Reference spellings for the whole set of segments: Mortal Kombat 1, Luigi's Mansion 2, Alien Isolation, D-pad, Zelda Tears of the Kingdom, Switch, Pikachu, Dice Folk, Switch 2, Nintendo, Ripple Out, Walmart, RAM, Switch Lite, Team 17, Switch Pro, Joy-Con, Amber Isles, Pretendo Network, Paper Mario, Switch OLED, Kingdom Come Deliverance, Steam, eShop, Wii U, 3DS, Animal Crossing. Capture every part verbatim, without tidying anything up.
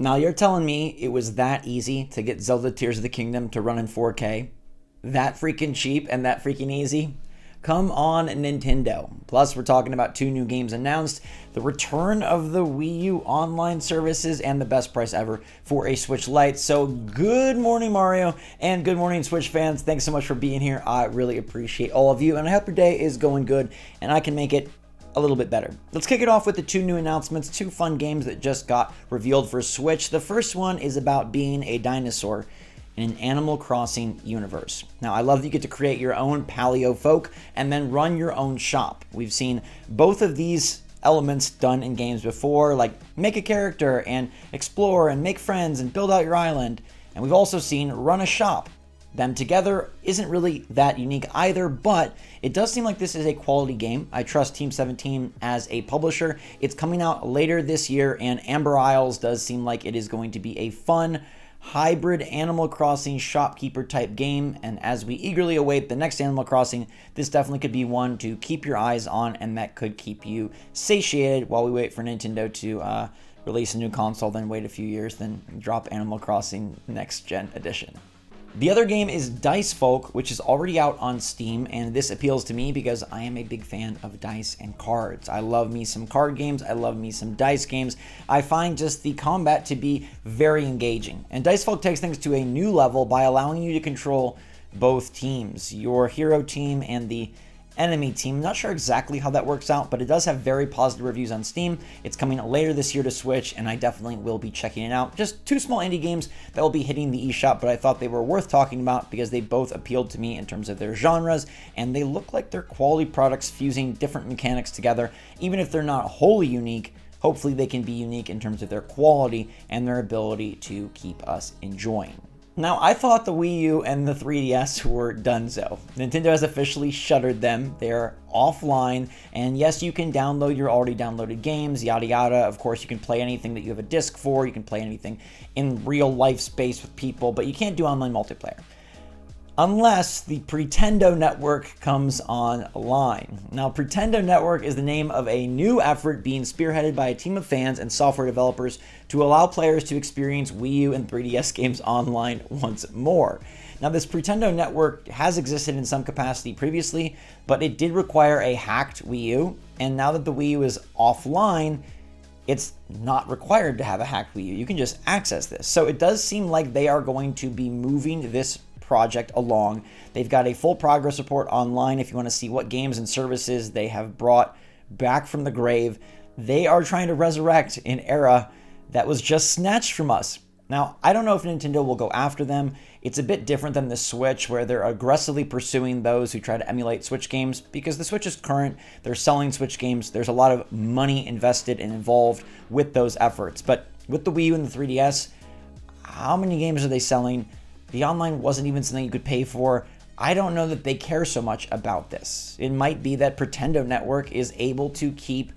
Now you're telling me it was that easy to get Zelda Tears of the Kingdom to run in four K? That freaking cheap and that freaking easy? Come on, Nintendo. Plus, we're talking about two new games announced, the return of the Wii U online services, and the best price ever for a Switch Lite. So good morning, Mario, and good morning, Switch fans. Thanks so much for being here. I really appreciate all of you, and I hope your day is going good, and I can make it a little bit better. Let's kick it off with the two new announcements, two fun games that just got revealed for Switch. The first one is about being a dinosaur in an Animal Crossing universe. Now, I love that you get to create your own paleo folk and then run your own shop. We've seen both of these elements done in games before, like make a character and explore and make friends and build out your island. And we've also seen run a shop. Them together isn't really that unique either, but it does seem like this is a quality game. I trust Team seventeen as a publisher. It's coming out later this year, and Amber Isles does seem like it is going to be a fun hybrid Animal Crossing shopkeeper type game, and as we eagerly await the next Animal Crossing, this definitely could be one to keep your eyes on, and that could keep you satiated while we wait for Nintendo to uh, release a new console, then wait a few years, then drop Animal Crossing Next Gen Edition. The other game is Dice Folk, which is already out on Steam, and this appeals to me because I am a big fan of dice and cards. I love me some card games, I love me some dice games. I find just the combat to be very engaging. And Dice Folk takes things to a new level by allowing you to control both teams, your hero team and the enemy team. Not sure exactly how that works out, but it does have very positive reviews on Steam. It's coming later this year to Switch, and I definitely will be checking it out. Just two small indie games that will be hitting the eShop, but I thought they were worth talking about because they both appealed to me in terms of their genres, and they look like they're quality products fusing different mechanics together. Even if they're not wholly unique, hopefully they can be unique in terms of their quality and their ability to keep us enjoying. Now, I thought the Wii U and the three D S were donezo. Nintendo has officially shuttered them. They are offline, and yes, you can download your already downloaded games, yada yada. Of course, you can play anything that you have a disc for, you can play anything in real life space with people, but you can't do online multiplayer. Unless the Pretendo Network comes online. Now, Pretendo Network is the name of a new effort being spearheaded by a team of fans and software developers to allow players to experience Wii U and three D S games online once more. Now, this Pretendo Network has existed in some capacity previously, but it did require a hacked Wii U, and now that the Wii U is offline, it's not required to have a hacked Wii U. You can just access this. So it does seem like they are going to be moving this project along. They've got a full progress report online if you want to see what games and services they have brought back from the grave. They are trying to resurrect an era that was just snatched from us. Now, I don't know if Nintendo will go after them. It's a bit different than the Switch, where they're aggressively pursuing those who try to emulate Switch games, because the Switch is current, they're selling Switch games, there's a lot of money invested and involved with those efforts. But with the Wii U and the three D S, how many games are they selling? The online wasn't even something you could pay for. I don't know that they care so much about this. It might be that Pretendo Network is able to keep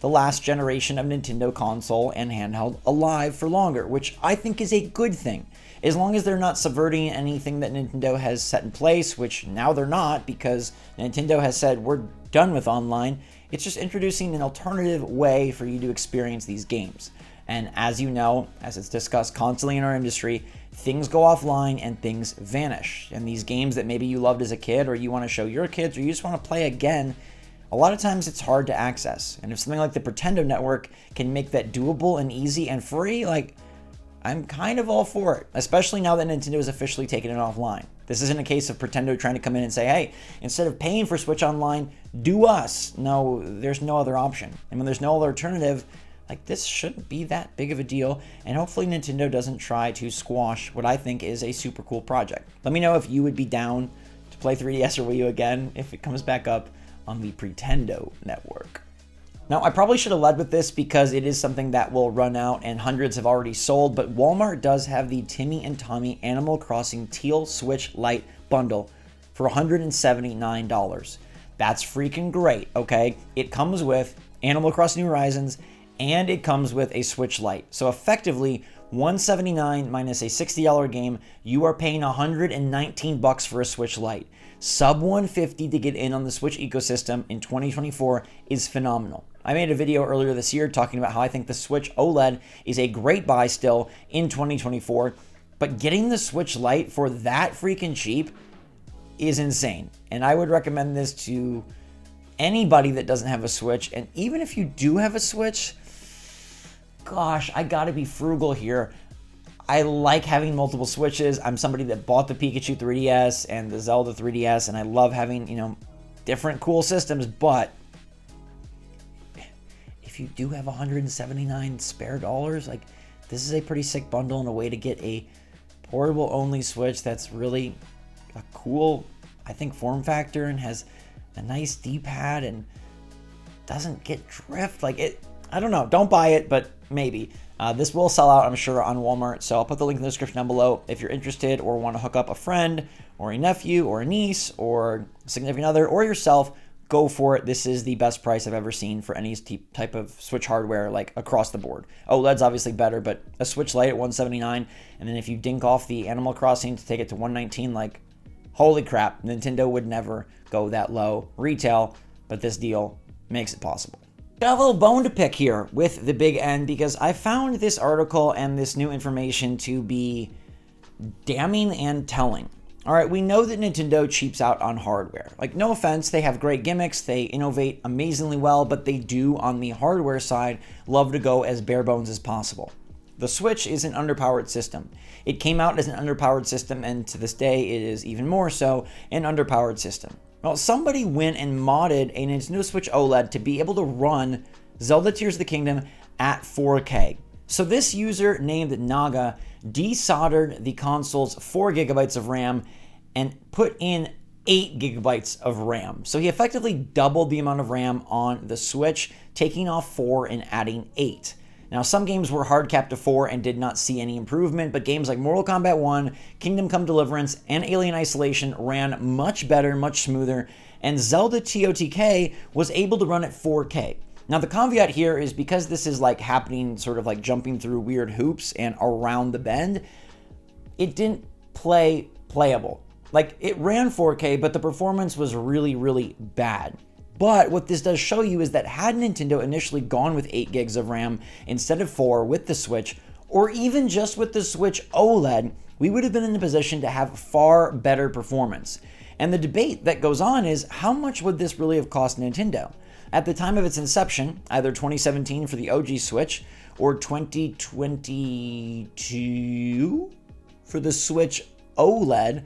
the last generation of Nintendo console and handheld alive for longer, which I think is a good thing. As long as they're not subverting anything that Nintendo has set in place, which now they're not, because Nintendo has said, we're done with online. It's just introducing an alternative way for you to experience these games. And as you know, as it's discussed constantly in our industry, things go offline and things vanish. And these games that maybe you loved as a kid, or you want to show your kids, or you just want to play again, a lot of times it's hard to access. And if something like the Pretendo Network can make that doable and easy and free, like, I'm kind of all for it, especially now that Nintendo has officially taken it offline. This isn't a case of Pretendo trying to come in and say, hey, instead of paying for Switch Online, do us. No, there's no other option. And when there's no other alternative, like, this shouldn't be that big of a deal, and hopefully Nintendo doesn't try to squash what I think is a super cool project. Let me know if you would be down to play three D S or Wii U again if it comes back up on the Pretendo Network. Now, I probably should have led with this because it is something that will run out and hundreds have already sold, but Walmart does have the Timmy and Tommy Animal Crossing Teal Switch Lite bundle for one hundred seventy-nine dollars. That's freaking great, okay? It comes with Animal Crossing New Horizons and it comes with a Switch Lite. So effectively, one hundred seventy-nine dollars minus a sixty dollar game, you are paying one hundred nineteen bucks for a Switch Lite. Sub one hundred fifty dollars to get in on the Switch ecosystem in twenty twenty-four is phenomenal. I made a video earlier this year talking about how I think the Switch OLED is a great buy still in twenty twenty-four, but getting the Switch Lite for that freaking cheap is insane. And I would recommend this to anybody that doesn't have a Switch. And even if you do have a Switch, gosh, I gotta be frugal here. I like having multiple Switches. I'm somebody that bought the Pikachu three D S and the Zelda three D S, and I love having, you know, different cool systems, but if you do have one hundred seventy-nine spare dollars, like, this is a pretty sick bundle and a way to get a portable only Switch that's really a cool, I think, form factor and has a nice D-pad and doesn't get drift. Like, it, I don't know, don't buy it, but maybe. Uh, this will sell out, I'm sure, on Walmart, so I'll put the link in the description down below if you're interested or want to hook up a friend or a nephew or a niece or significant other or yourself. Go for it. This is the best price I've ever seen for any type of Switch hardware, like across the board. OLED's obviously better, but a Switch Lite at one hundred seventy-nine dollars, and then if you dink off the Animal Crossing to take it to one hundred nineteen dollars, like, holy crap, Nintendo would never go that low retail, but this deal makes it possible. I have a little bone to pick here with the Big N because I found this article and this new information to be damning and telling. All right, we know that Nintendo cheaps out on hardware. Like, no offense, they have great gimmicks, they innovate amazingly well, but they do, on the hardware side, love to go as bare bones as possible. The Switch is an underpowered system. It came out as an underpowered system, and to this day, it is even more so an underpowered system. Well, somebody went and modded a Nintendo Switch OLED to be able to run Zelda Tears of the Kingdom at four K. So this user named Naga desoldered the console's four gigabytes of RAM and put in eight gigabytes of RAM. So he effectively doubled the amount of RAM on the Switch, taking off four and adding eight. Now, some games were hard capped to four and did not see any improvement, but games like Mortal Kombat one, Kingdom Come Deliverance, and Alien Isolation ran much better, much smoother, and Zelda T O T K was able to run at four K. Now, the caveat here is because this is like happening sort of like jumping through weird hoops and around the bend, it didn't play playable. Like, it ran four K, but the performance was really, really bad. But what this does show you is that had Nintendo initially gone with eight gigs of RAM instead of four with the Switch, or even just with the Switch OLED, we would have been in a position to have far better performance. And the debate that goes on is, how much would this really have cost Nintendo? At the time of its inception, either twenty seventeen for the O G Switch or twenty twenty-two for the Switch OLED,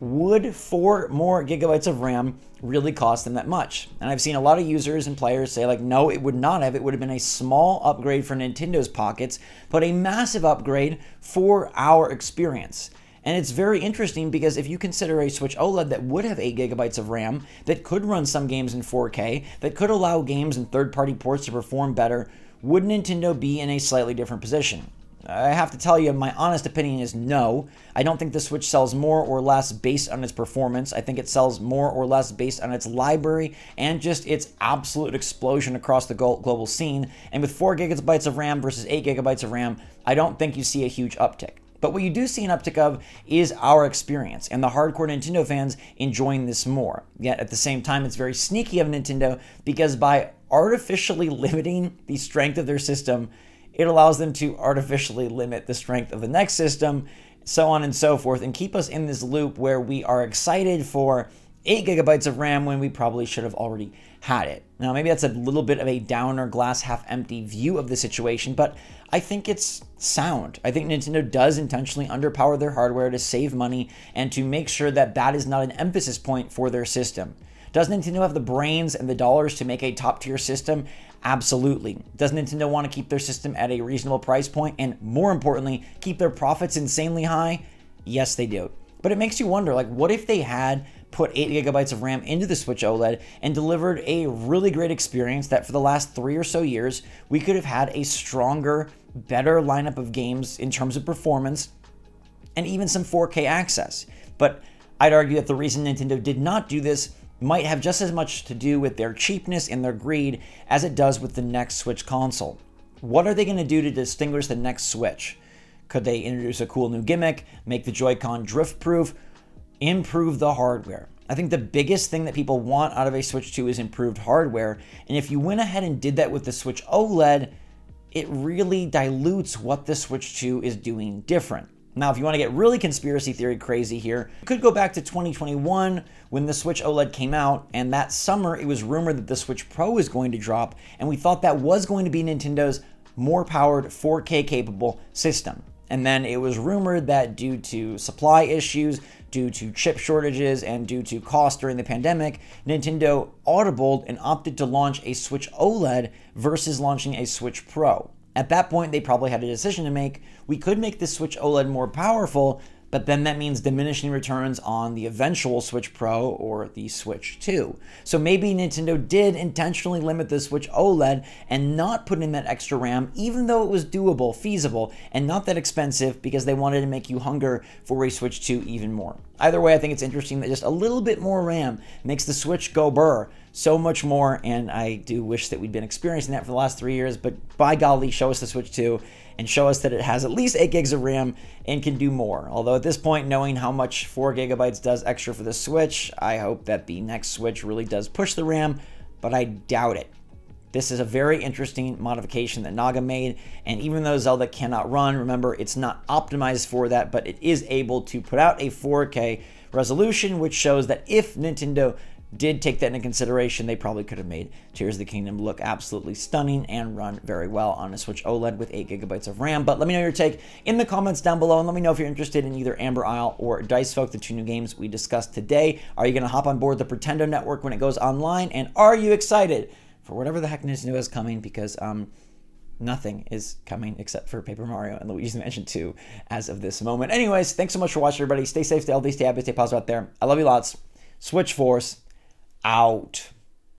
would four more gigabytes of RAM really cost them that much? And I've seen a lot of users and players say, like, no, it would not have. It would have been a small upgrade for Nintendo's pockets, but a massive upgrade for our experience. And it's very interesting because if you consider a Switch OLED that would have eight gigabytes of RAM, that could run some games in four K, that could allow games and third-party ports to perform better, would Nintendo be in a slightly different position? I have to tell you, my honest opinion is no. I don't think the Switch sells more or less based on its performance. I think it sells more or less based on its library and just its absolute explosion across the global scene. And with four gigabytes of RAM versus eight gigabytes of RAM, I don't think you see a huge uptick. But what you do see an uptick of is our experience and the hardcore Nintendo fans enjoying this more. Yet at the same time, it's very sneaky of Nintendo because by artificially limiting the strength of their system, it allows them to artificially limit the strength of the next system, so on and so forth, and keep us in this loop where we are excited for eight gigabytes of RAM when we probably should have already had it. Now, maybe that's a little bit of a downer, glass half empty view of the situation, but I think it's sound. I think Nintendo does intentionally underpower their hardware to save money and to make sure that that is not an emphasis point for their system. Does Nintendo have the brains and the dollars to make a top-tier system? Absolutely. Does Nintendo want to keep their system at a reasonable price point and, more importantly, keep their profits insanely high? Yes, they do. But it makes you wonder, like, what if they had put eight gigabytes of RAM into the Switch OLED and delivered a really great experience that for the last three or so years, we could have had a stronger, better lineup of games in terms of performance and even some four K access. But I'd argue that the reason Nintendo did not do this might have just as much to do with their cheapness and their greed as it does with the next Switch console. What are they going to do to distinguish the next Switch? Could they introduce a cool new gimmick, make the Joy-Con drift-proof, improve the hardware? I think the biggest thing that people want out of a Switch two is improved hardware, and if you went ahead and did that with the Switch OLED, it really dilutes what the Switch two is doing different. Now, if you want to get really conspiracy theory crazy here, you could go back to twenty twenty-one when the Switch OLED came out, and that summer it was rumored that the Switch Pro was going to drop, and we thought that was going to be Nintendo's more powered four K capable system. And then it was rumored that due to supply issues, due to chip shortages, and due to cost during the pandemic, Nintendo audibled and opted to launch a Switch OLED versus launching a Switch Pro. At that point, they probably had a decision to make. We could make the Switch OLED more powerful, but then that means diminishing returns on the eventual Switch Pro or the Switch two. So maybe Nintendo did intentionally limit the Switch OLED and not put in that extra RAM, even though it was doable, feasible, and not that expensive, because they wanted to make you hunger for a Switch two even more. Either way, I think it's interesting that just a little bit more RAM makes the Switch go burr so much more, and I do wish that we'd been experiencing that for the last three years, but by golly, show us the Switch two and show us that it has at least eight gigs of RAM and can do more. Although at this point, knowing how much four gigabytes does extra for the Switch, I hope that the next Switch really does push the RAM, but I doubt it. This is a very interesting modification that Naga made, and even though Zelda cannot run, remember, it's not optimized for that, but it is able to put out a four K resolution, which shows that if Nintendo did take that into consideration, they probably could have made Tears of the Kingdom look absolutely stunning and run very well on a Switch OLED with eight gigabytes of RAM. But let me know your take in the comments down below, and let me know if you're interested in either Amber Isle or Dice Folk, the two new games we discussed today. Are you going to hop on board the Pretendo Network when it goes online, and are you excited for whatever the heck Nintendo is coming, because um, nothing is coming except for Paper Mario and Luigi's Mansion two as of this moment. Anyways, thanks so much for watching, everybody. Stay safe, stay healthy, stay happy, stay positive out there. I love you lots. Switch Force out.